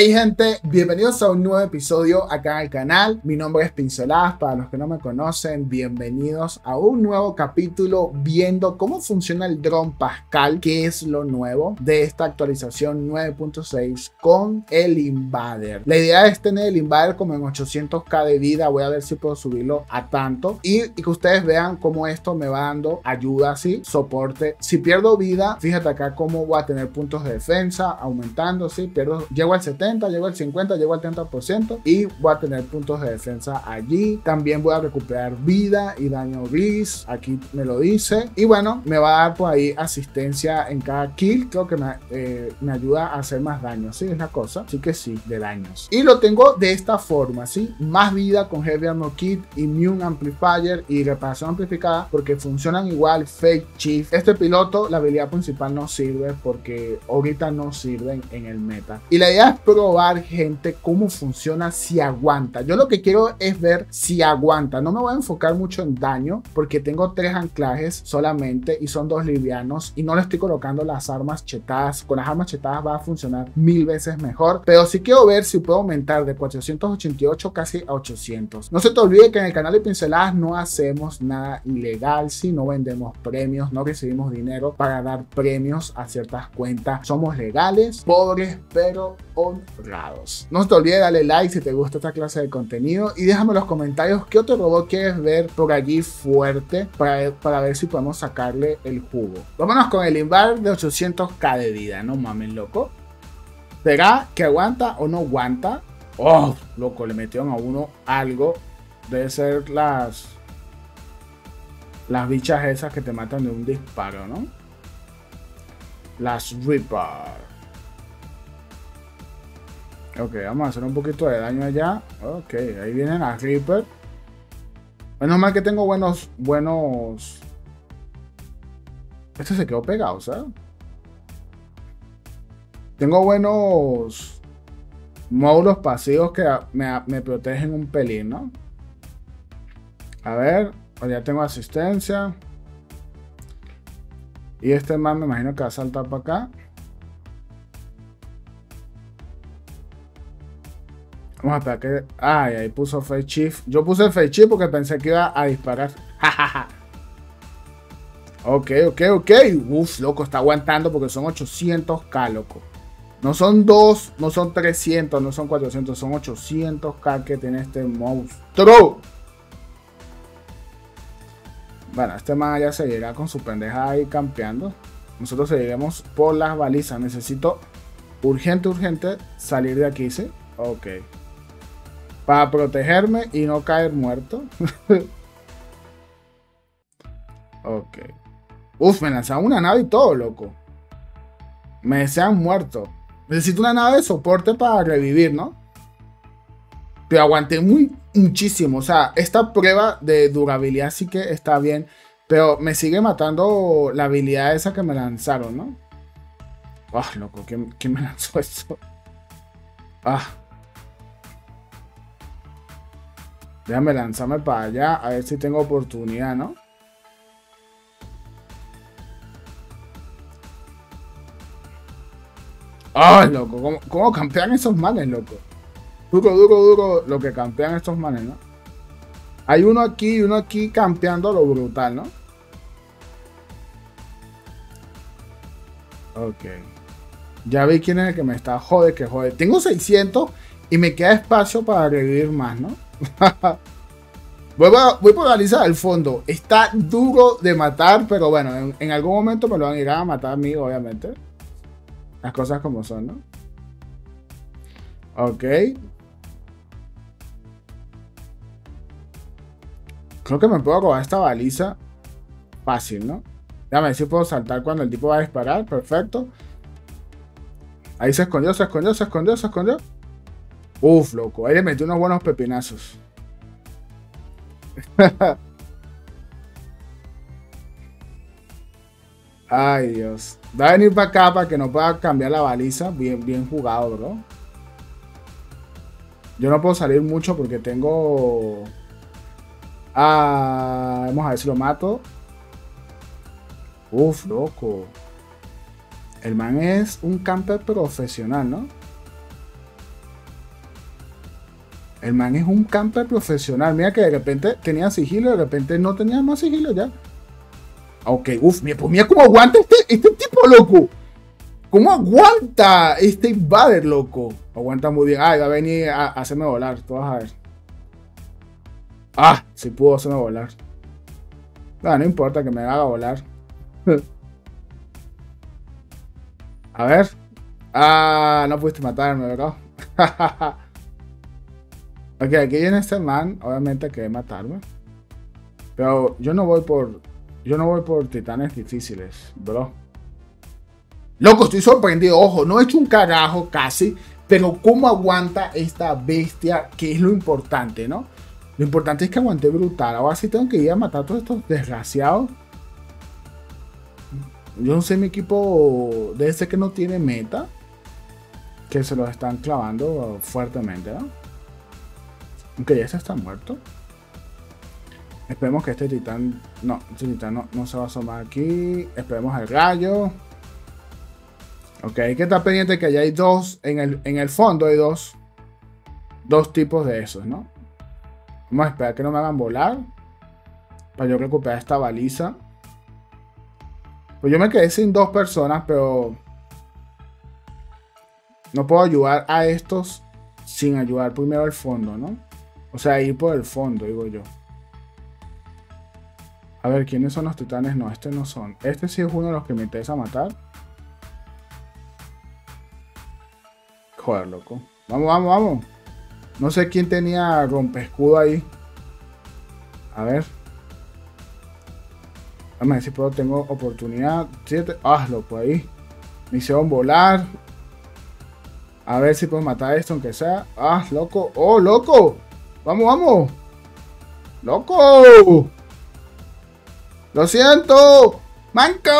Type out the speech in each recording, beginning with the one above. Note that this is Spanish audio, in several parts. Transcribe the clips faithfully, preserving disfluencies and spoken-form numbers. Hey gente, bienvenidos a un nuevo episodio acá al canal. Mi nombre es Pinceladas, para los que no me conocen, bienvenidos a un nuevo capítulo viendo cómo funciona el dron Pascal, que es lo nuevo de esta actualización nueve punto seis con el Invader. La idea es tener el Invader como en ochocientos K de vida, voy a ver si puedo subirlo a tanto y, y que ustedes vean cómo esto me va dando ayuda, así, soporte. Si pierdo vida, fíjate acá cómo voy a tener puntos de defensa, aumentando, si pierdo, llego al setenta, llego al cincuenta, llego al treinta por ciento y voy a tener puntos de defensa allí. También voy a recuperar vida y daño gris, aquí me lo dice. Y bueno, me va a dar por ahí asistencia en cada kill, creo que me, eh, me ayuda a hacer más daño, sí, es la cosa, sí que sí, de daños. Y lo tengo de esta forma, sí, más vida con Heavy Armor Kit, Immune Amplifier y Reparación Amplificada, porque funcionan igual. Fake Chief, este piloto, la habilidad principal no sirve porque ahorita no sirven en el meta. Y la idea es probar, gente, cómo funciona, si aguanta. Yo lo que quiero es ver si aguanta. No me voy a enfocar mucho en daño porque tengo tres anclajes solamente y son dos livianos y no le estoy colocando las armas chetadas. Con las armas chetadas va a funcionar mil veces mejor, pero sí quiero ver si puedo aumentar de cuatrocientos ochenta y ocho casi a ochocientos. No se te olvide que en el canal de Pinceladas no hacemos nada ilegal, si no vendemos premios, no recibimos dinero para dar premios a ciertas cuentas. Somos legales, pobres, pero honrados. Rados. No te olvides de darle like si te gusta esta clase de contenido y déjame en los comentarios qué otro robot quieres ver por allí fuerte para, para ver si podemos sacarle el jugo. Vámonos con el Invader de ochocientos K de vida, no mames, loco. ¿Será que aguanta o no aguanta? Oh, loco, le metieron a uno algo. Debe ser las las bichas esas que te matan de un disparo, ¿no? Las Reaper. Ok, vamos a hacer un poquito de daño allá. Ok, ahí vienen las Reaper. Menos mal que tengo buenos... buenos... Este se quedó pegado, ¿sabes? Tengo buenos... módulos pasivos que me, me protegen un pelín, ¿no? A ver, ya tengo asistencia. Y este man me imagino que va a saltar para acá. Vamos a esperar que... Ay, ahí puso Face Chief. Yo puse Face Chief porque pensé que iba a disparar. Ok, ok, ok. Uf, loco, está aguantando porque son ochocientos K, loco. No son dos, no son trescientos, no son cuatrocientos. Son ochocientos K que tiene este monstruo. Bueno, este man ya seguirá con su pendeja ahí campeando. Nosotros seguiremos por las balizas. Necesito urgente, urgente salir de aquí, ¿sí? Ok. Para protegerme y no caer muerto. Ok. Uf, me lanzaron una nave y todo, loco. Me desean muerto. Necesito una nave de soporte para revivir, ¿no? Pero aguanté muy, muchísimo. O sea, esta prueba de durabilidad sí que está bien. Pero me sigue matando la habilidad esa que me lanzaron, ¿no? Ah, oh, loco, ¿quién, ¿quién me lanzó eso? Ah. Déjame lanzarme para allá, a ver si tengo oportunidad, ¿no? ¡Ay, loco! ¿Cómo, cómo campean esos manes, loco? Duro, duro, duro lo que campean estos manes, ¿no? Hay uno aquí y uno aquí campeando lo brutal, ¿no? Ok. Ya vi quién es el que me está jode que jode. Tengo seiscientos y me queda espacio para revivir más, ¿no? voy, a, voy por baliza del fondo. Está duro de matar, pero bueno, en, en algún momento me lo van a ir a matar a mí, obviamente. Las cosas como son, ¿no? Ok. Creo que me puedo robar esta baliza fácil, ¿no? Déjame ver si puedo saltar cuando el tipo va a disparar. Perfecto. Ahí se escondió, se escondió, se escondió, se escondió. Uf, loco, ahí le metí unos buenos pepinazos. Ay, Dios. Va a venir para acá para que no pueda cambiar la baliza. Bien, bien jugado, bro. Yo no puedo salir mucho porque tengo... Ah, vamos a ver si lo mato. Uf, loco. El man es un camper profesional, ¿no? El man es un camper profesional. Mira que de repente tenía sigilo, de repente no tenía más sigilo ya. Ok, uff, mira, pues mira cómo aguanta este, este tipo, loco. ¿Cómo aguanta este Invader, loco? Aguanta muy bien. Ay, va a venir a, a hacerme volar. Tú vas a ver. Ah, sí pudo hacerme volar. No, no importa que me haga volar. A ver. Ah, no pudiste matarme, ¿verdad? Ok, aquí viene este man. Obviamente que matarme. Pero yo no voy por... Yo no voy por titanes difíciles, bro. Loco, estoy sorprendido. Ojo, no he hecho un carajo casi. Pero cómo aguanta esta bestia, que es lo importante, ¿no? Lo importante es que aguante brutal. Ahora sí tengo que ir a matar a todos estos desgraciados. Yo no sé, mi equipo debe ser que no tiene meta. Que se los están clavando fuertemente, ¿no? Aunque ya se está muerto. Esperemos que este titán... No, este titán no, no se va a asomar aquí. Esperemos al rayo. Ok, hay que estar pendiente que allá hay dos, en el, en el fondo hay dos, dos tipos de esos, ¿no? Vamos a esperar que no me hagan volar, para yo recuperar esta baliza. Pues yo me quedé sin dos personas, pero no puedo ayudar a estos sin ayudar primero al fondo, ¿no? O sea, ir por el fondo, digo yo. A ver, ¿quiénes son los titanes? No, este no son. Este sí es uno de los que me interesa matar. Joder, loco. Vamos, vamos, vamos. No sé quién tenía rompescudo ahí. A ver. Vamos a ver si puedo, tengo oportunidad. siete. Ah, loco, ahí. Me hicieron volar. A ver si puedo matar esto, aunque sea. Ah, loco. Oh, loco. Vamos, vamos. Loco. Lo siento. Manco.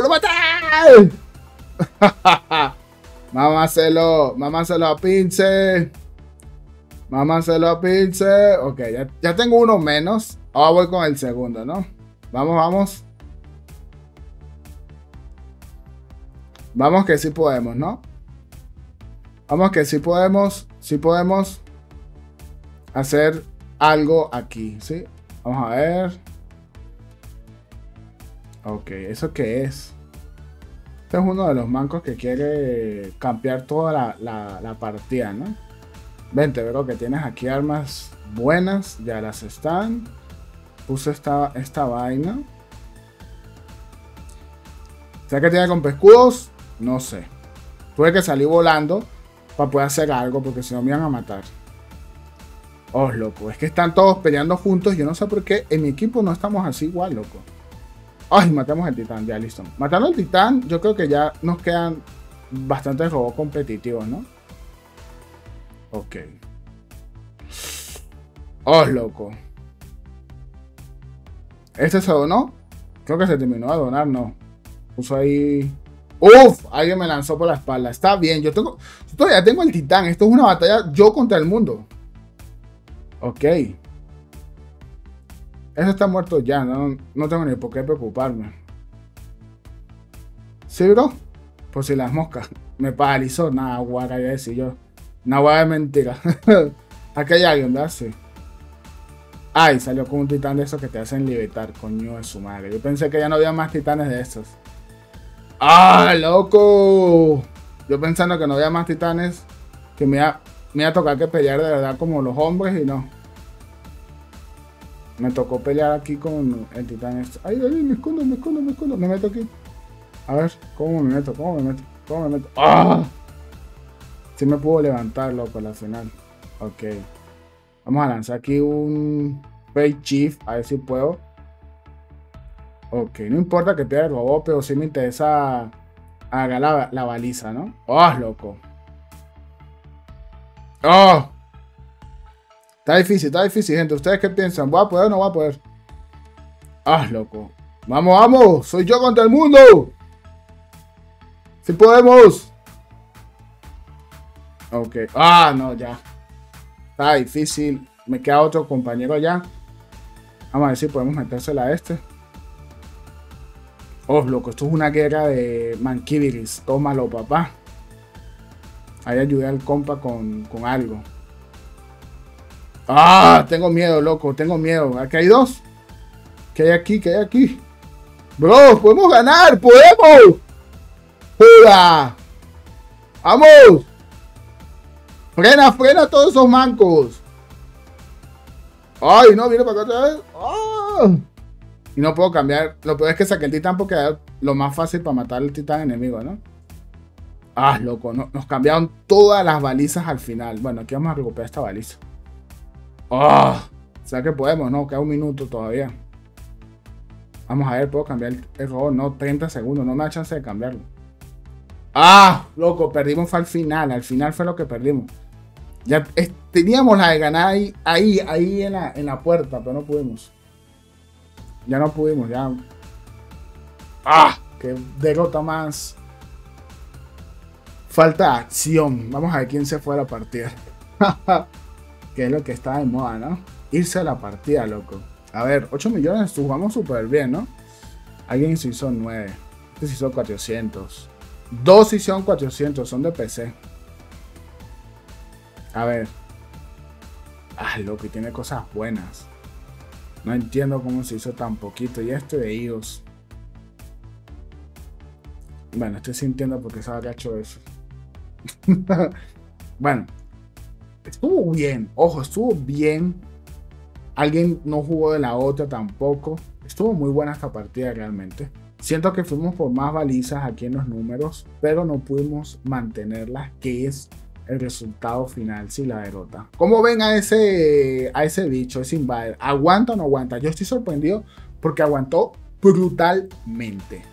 Lo maté. Mámaselo, mámaselo a Pincel. Mámaselo a Pincel. Ok, ya, ya tengo uno menos. Ahora voy con el segundo, ¿no? Vamos, vamos. Vamos que sí podemos, ¿no? Vamos que sí podemos. Sí podemos hacer algo aquí, ¿sí? Vamos a ver. Ok, ¿eso qué es? Este es uno de los mancos que quiere campear toda la, la, la partida, ¿no? Vente, bro, que tienes aquí armas buenas. Ya las están. Puse esta, esta vaina. ¿Será que tiene rompescudos? No sé. Tuve que salir volando para poder hacer algo, porque si no me iban a matar. Oh, loco. Es que están todos peleando juntos. Yo no sé por qué en mi equipo no estamos así igual, loco. Ay, matamos al titán, ya listo. Matando al titán, yo creo que ya nos quedan bastantes robots competitivos, ¿no? Ok. Oh, loco. ¿Este se donó? Creo que se terminó de donar, no. Puso ahí... ¡Uf! Alguien me lanzó por la espalda. Está bien, yo tengo... Yo todavía tengo el titán. Esto es una batalla yo contra el mundo. Ok. Eso está muerto ya, no, no tengo ni por qué preocuparme. ¿Sí, bro? Por si las moscas. Me paralizó. Nada, guara, ya decía yo. Una guara de mentira. Aquí hay alguien, ¿verdad? Sí. Ay, salió con un titán de esos que te hacen libertar, coño de su madre. Yo pensé que ya no había más titanes de esos. ¡Ah, loco! Yo pensando que no había más titanes, que me iba, me iba a tocar que pelear de verdad como los hombres y no. Me tocó pelear aquí con el titán este. Ay, ay, me escondo, me escondo, me escondo. Me meto aquí. A ver, ¿cómo me meto? ¿Cómo me meto? ¿Cómo me meto? ¡Ah! Sí me pudo levantar, loco, la final. Ok. Vamos a lanzar aquí un Face Chief. A ver si puedo. Ok, no importa que pierda el robot, pero sí me interesa agarrar la, la baliza, ¿no? ¡Ah, loco! ¡Ah! ¡Oh! Está difícil, está difícil, gente. ¿Ustedes qué piensan? ¿Voy a poder o no voy a poder? ¡Ah, loco! ¡Vamos, vamos! ¡Soy yo contra el mundo! ¡Sí podemos! Ok. ¡Ah, no, ya! Está difícil. Me queda otro compañero ya. Vamos a ver si podemos metérsela a este. ¡Oh, loco! Esto es una guerra de manquibiris. Tómalo, papá. Ahí ayudé al compa con, con algo. ¡Ah! Tengo miedo, loco. Tengo miedo. Aquí hay dos. ¿Qué hay aquí? ¿Qué hay aquí? Bro, podemos ganar. ¡Podemos! ¡Joda! ¡Vamos! ¡Frena, frena a todos esos mancos! ¡Ay, no! Viene para acá otra vez. ¡Oh! Y no puedo cambiar. Lo peor es que saqué el titán porque era lo más fácil para matar al titán enemigo, ¿no? Ah, loco, no, nos cambiaron todas las balizas al final. Bueno, aquí vamos a recuperar esta baliza. ¡Ah! O sea que podemos, ¿no? Queda un minuto todavía. Vamos a ver, ¿puedo cambiar el, el robot? No, treinta segundos, no me da chance de cambiarlo. ¡Ah! Loco, perdimos fue al final. Al final fue lo que perdimos. Ya es, teníamos la de ganar ahí, ahí, ahí en la, en la puerta, pero no pudimos. Ya no pudimos, ya. ¡Ah! ¡Qué derrota más! Falta de acción. Vamos a ver quién se fue a la partida. Que es lo que está de moda, ¿no? Irse a la partida, loco. A ver, ocho millones, jugamos súper bien, ¿no? Alguien se hizo nueve. Este se hizo cuatrocientos. Dos hicieron cuatrocientos, son de P C. A ver. Ah, loco, y tiene cosas buenas. No entiendo cómo se hizo tan poquito. Y este de iOS. Bueno, estoy sintiendo porque sabe que ha hecho eso. Bueno, estuvo bien, ojo, estuvo bien. Alguien no jugó de la otra tampoco. Estuvo muy buena esta partida realmente. Siento que fuimos por más balizas aquí en los números, pero no pudimos mantenerlas, que es el resultado final si la derrota. ¿Cómo ven a ese, a ese bicho, ese Invader? ¿Aguanta o no aguanta? Yo estoy sorprendido porque aguantó brutalmente.